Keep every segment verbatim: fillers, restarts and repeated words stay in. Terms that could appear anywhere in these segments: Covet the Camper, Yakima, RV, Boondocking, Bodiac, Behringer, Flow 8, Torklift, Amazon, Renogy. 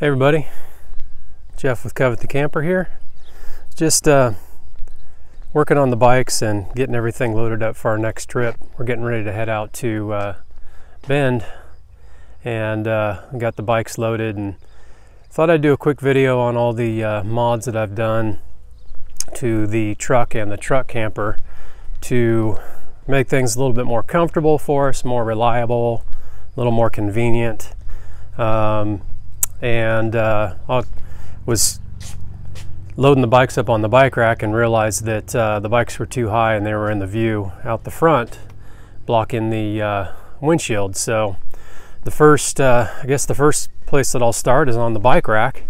Hey everybody, Jeff with Covet the Camper here. Just uh, working on the bikes and getting everything loaded up for our next trip. We're getting ready to head out to uh, Bend, and uh, got the bikes loaded and thought I'd do a quick video on all the uh, mods that I've done to the truck and the truck camper to make things a little bit more comfortable for us, more reliable, a little more convenient. Um, and uh, I was loading the bikes up on the bike rack and realized that uh, the bikes were too high and they were in the view out the front, blocking the uh, windshield. So the first, uh, I guess the first place that I'll start is on the bike rack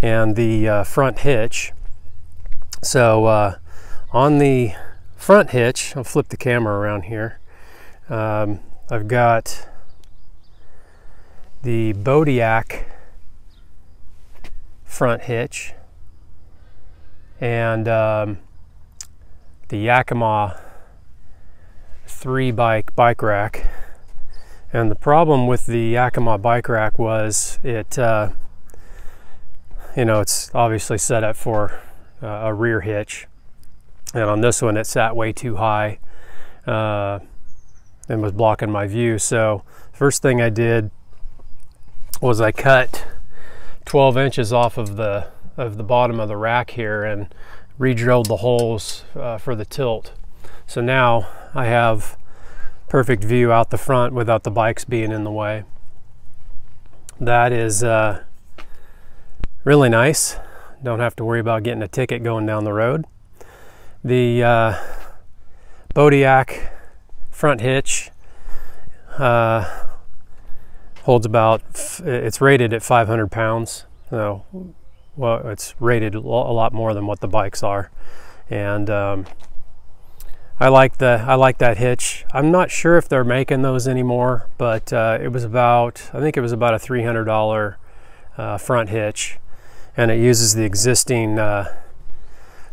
and the uh, front hitch. So uh, on the front hitch, I'll flip the camera around here. Um, I've got the Bodiac front hitch and um, the Yakima three bike bike rack. And the problem with the Yakima bike rack was it, uh, you know, it's obviously set up for uh, a rear hitch. And on this one, it sat way too high uh, and was blocking my view. So first thing I did was I cut twelve inches off of the of the bottom of the rack here and re-drilled the holes uh, for the tilt. So now I have perfect view out the front without the bikes being in the way. That is uh, really nice. Don't have to worry about getting a ticket going down the road. The uh, Bodiac front hitch uh, holds about, it's rated at five hundred pounds. So, well, it's rated a lot more than what the bikes are. And um, I like the, I like that hitch. I'm not sure if they're making those anymore, but uh, it was about, I think it was about a three hundred dollar uh, front hitch. And it uses the existing uh,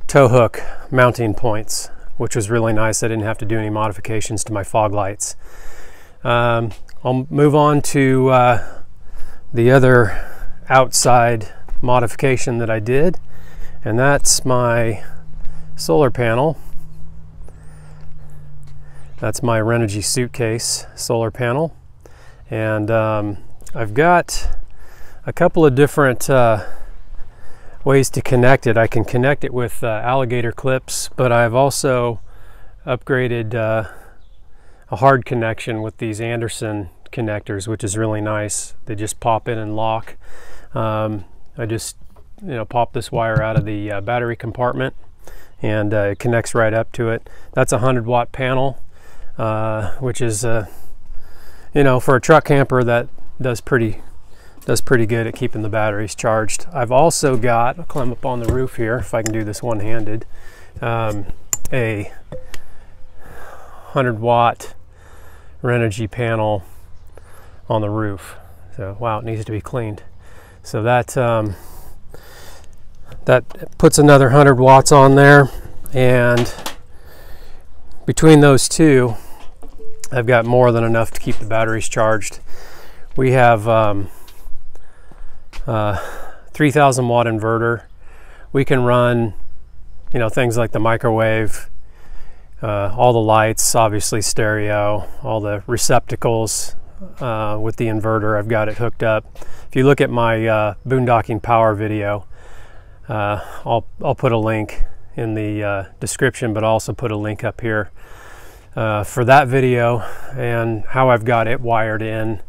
tow hook mounting points, which was really nice. I didn't have to do any modifications to my fog lights. Um, I'll move on to uh, the other outside modification that I did, and that's my solar panel. That's my Renogy suitcase solar panel. And um, I've got a couple of different uh, ways to connect it. I can connect it with uh, alligator clips, but I've also upgraded uh, a hard connection with these Anderson connectors, which is really nice. They just pop in and lock. Um, I just, you know, pop this wire out of the uh, battery compartment, and uh, it connects right up to it. That's a one hundred watt panel, uh, which is, uh, you know, for a truck camper, that does pretty, does pretty good at keeping the batteries charged. I've also got, I'll climb up on the roof here if I can do this one-handed, um, a one hundred watt Renogy panel on the roof. So, wow, it needs to be cleaned. So that um, that puts another one hundred watts on there, and between those two, I've got more than enough to keep the batteries charged. We have um, uh, three thousand watt inverter. We can run, you know, things like the microwave, uh, all the lights, obviously stereo, all the receptacles. Uh, with the inverter, I've got it hooked up. If you look at my uh, boondocking power video, uh, I'll, I'll put a link in the uh, description, but I'll also put a link up here uh, for that video and how I've got it wired in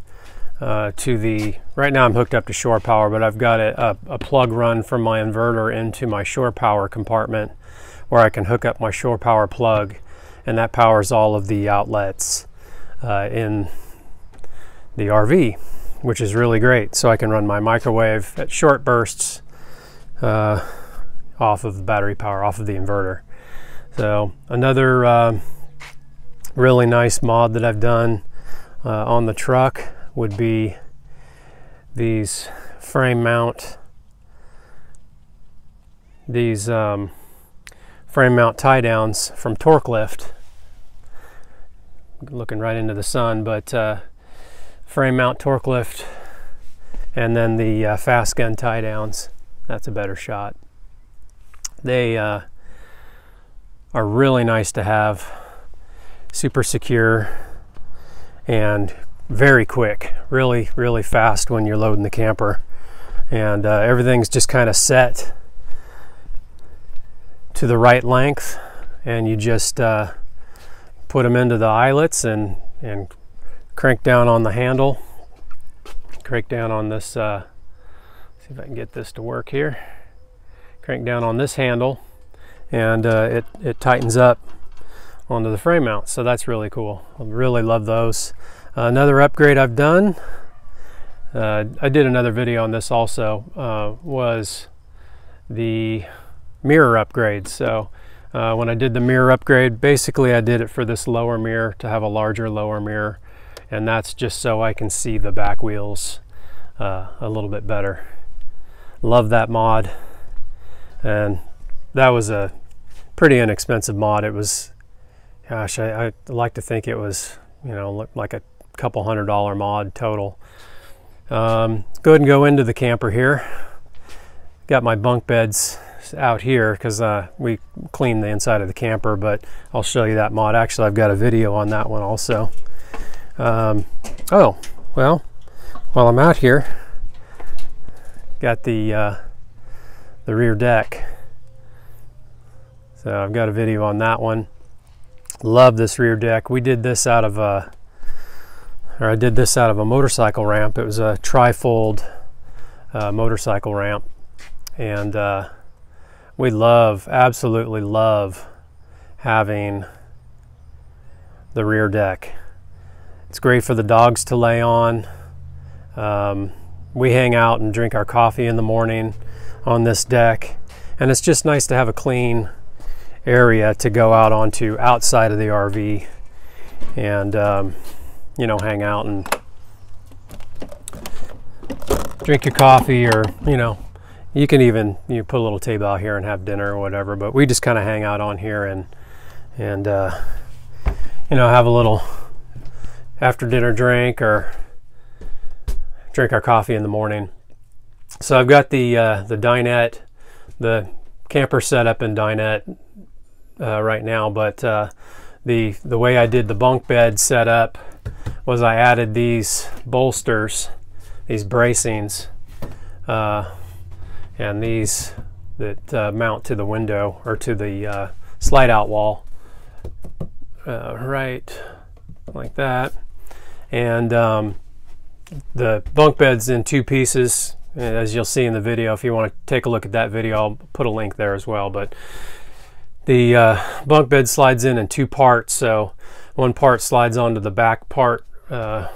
uh, to the, right now I'm hooked up to shore power, but I've got a, a, a plug run from my inverter into my shore power compartment where I can hook up my shore power plug, and that powers all of the outlets uh, in the R V, which is really great. So I can run my microwave at short bursts uh, off of the battery power, off of the inverter. So another uh, really nice mod that I've done uh, on the truck would be these frame mount, these um, frame mount tie downs from Torklift. Looking right into the sun, but uh, frame mount Torklift And then the uh, fast gun tie downs, that's a better shot. They uh, are really nice to have, super secure and very quick, really, really fast when you're loading the camper. And uh, everything's just kind of set to the right length, and you just uh, put them into the eyelets and, and crank down on the handle, crank down on this, uh, see if I can get this to work here, crank down on this handle, and uh, it, it tightens up onto the frame mount. So that's really cool. I really love those. Uh, another upgrade I've done, uh, I did another video on this also, uh, was the mirror upgrade. So uh, when I did the mirror upgrade, basically I did it for this lower mirror to have a larger lower mirror, and that's just so I can see the back wheels uh, a little bit better. Love that mod, and that was a pretty inexpensive mod. It was, gosh, I, I like to think it was, you know, like a couple hundred dollar mod total. Um, go ahead and go into the camper here. Got my bunk beds out here because uh, we cleaned the inside of the camper, but I'll show you that mod. Actually, I've got a video on that one also. Um, oh, well, while I'm out here, got the, uh, the rear deck. So I've got a video on that one. Love this rear deck. We did this out of a, or I did this out of a motorcycle ramp. It was a tri-fold uh, motorcycle ramp. And uh, we love, absolutely love having the rear deck. It's great for the dogs to lay on. Um, we hang out and drink our coffee in the morning on this deck. And it's just nice to have a clean area to go out onto outside of the R V and, um, you know, hang out and drink your coffee, or, you know, you can even, you put a little table out here and have dinner or whatever, but we just kind of hang out on here and, and uh, you know, have a little after dinner drink or drink our coffee in the morning. So I've got the, uh, the dinette, the camper setup and dinette uh, right now, but uh, the, the way I did the bunk bed setup was I added these bolsters, these bracings, uh, and these that uh, mount to the window or to the uh, slide out wall, uh, right like that. And um, the bunk bed's in two pieces, as you'll see in the video. If you want to take a look at that video, I'll put a link there as well. But the uh, bunk bed slides in in two parts. So one part slides onto the back part uh,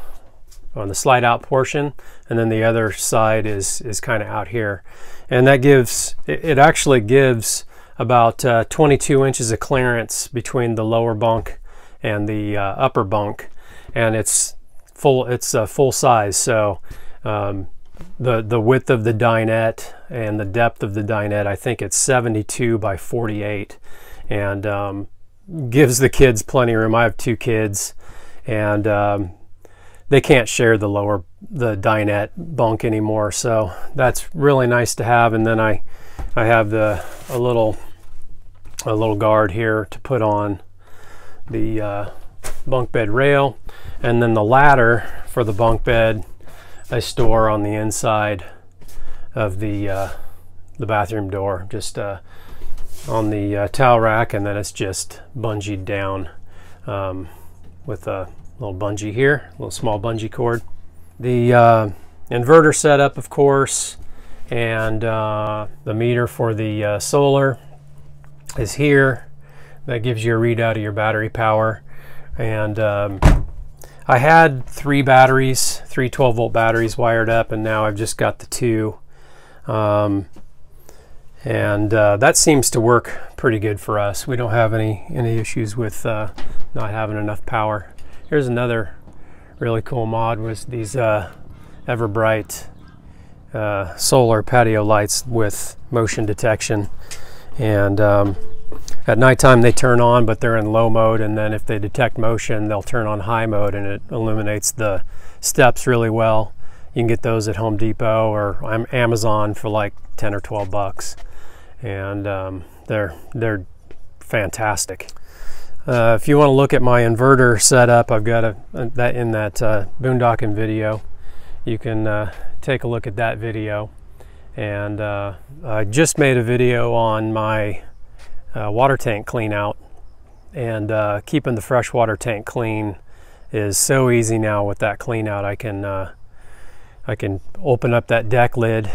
on the slide out portion, and then the other side is is kind of out here. And that gives, it, it actually gives about uh, twenty-two inches of clearance between the lower bunk and the uh, upper bunk, and it's full, it's uh, full size. So um, the, the width of the dinette and the depth of the dinette, I think it's seventy-two by forty-eight, and um, gives the kids plenty of room. I have two kids, and um, they can't share the lower, the dinette bunk anymore. So that's really nice to have. And then I, I have the, a little, a little guard here to put on the uh, bunk bed rail, and then the ladder for the bunk bed I store on the inside of the uh, the bathroom door, just uh, on the uh, towel rack, and then it's just bungeed down um, with a little bungee here, a little small bungee cord. The uh, inverter setup, of course, and uh, the meter for the uh, solar is here. That gives you a readout of your battery power. And um, I had three batteries, three twelve volt batteries wired up, and now I've just got the two. Um, and uh, that seems to work pretty good for us. We don't have any, any issues with uh, not having enough power. Here's another really cool mod, was these uh, Everbright uh, solar patio lights with motion detection. And um, at nighttime they turn on, but they're in low mode, and then if they detect motion, they'll turn on high mode, and it illuminates the steps really well. You can get those at Home Depot or Amazon for like ten or twelve bucks, and um, they're they're fantastic. Uh, if you want to look at my inverter setup, I've got a, a that in that uh, boondocking video. You can uh, take a look at that video. And uh, I just made a video on my uh, water tank clean out, and uh, keeping the freshwater tank clean is so easy now with that clean out. I can uh, I can open up that deck lid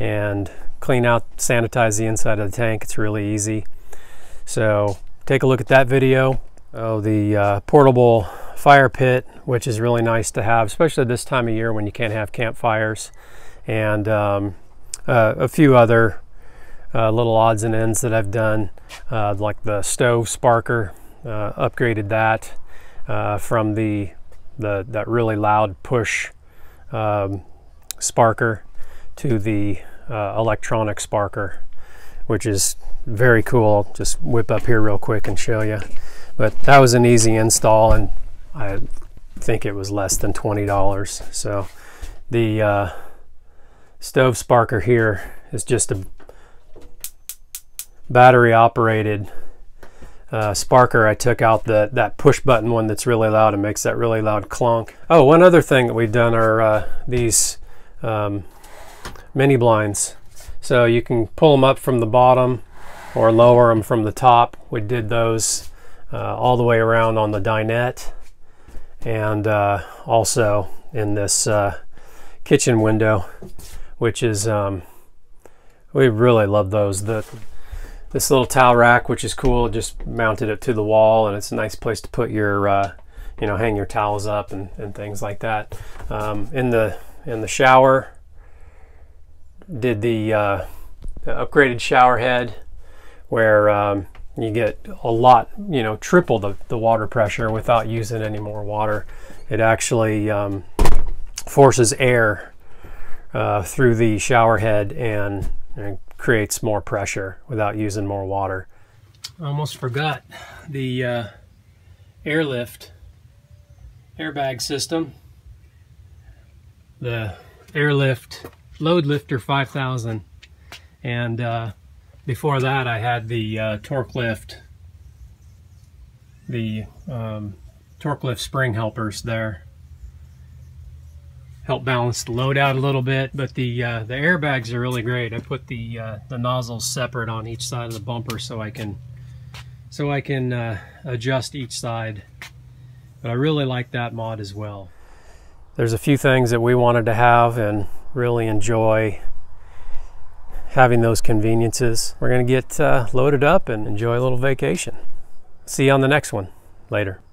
and clean out, sanitize the inside of the tank. It's really easy. So take a look at that video. Oh, the uh, portable fire pit, which is really nice to have, especially this time of year when you can't have campfires. And um, uh, a few other uh, little odds and ends that I've done, uh, like the stove sparker, uh, upgraded that uh, from the, the that really loud push um, sparker to the uh, electronic sparker, which is very cool. Just whip up here real quick and show you. But that was an easy install, and I think it was less than twenty dollars. So the uh, stove sparker here is just a battery operated uh, sparker. I took out the that push button one that's really loud and makes that really loud clunk. Oh, one other thing that we've done are uh, these um, mini blinds. So you can pull them up from the bottom or lower them from the top. We did those uh, all the way around on the dinette, and uh, also in this uh, kitchen window, which is, um, we really love those. The, this little towel rack, which is cool, just mounted it to the wall, and it's a nice place to put your, uh, you know, hang your towels up and, and things like that. Um, in the in the shower, did the, uh, the upgraded shower head, where um, you get a lot, you know, triple the, the water pressure without using any more water. It actually um, forces air Uh, through the shower head and, and creates more pressure without using more water. I almost forgot the uh, airlift airbag system. The airlift load lifter five thousand, and uh, before that I had the uh, Torklift, the um, Torklift spring helpers there. Help balance the load out a little bit, but the uh, the airbags are really great. I put the uh, the nozzles separate on each side of the bumper so I can so I can uh, adjust each side. But I really like that mod as well. There's a few things that we wanted to have and really enjoy having those conveniences. We're gonna get uh, loaded up and enjoy a little vacation. See you on the next one. Later.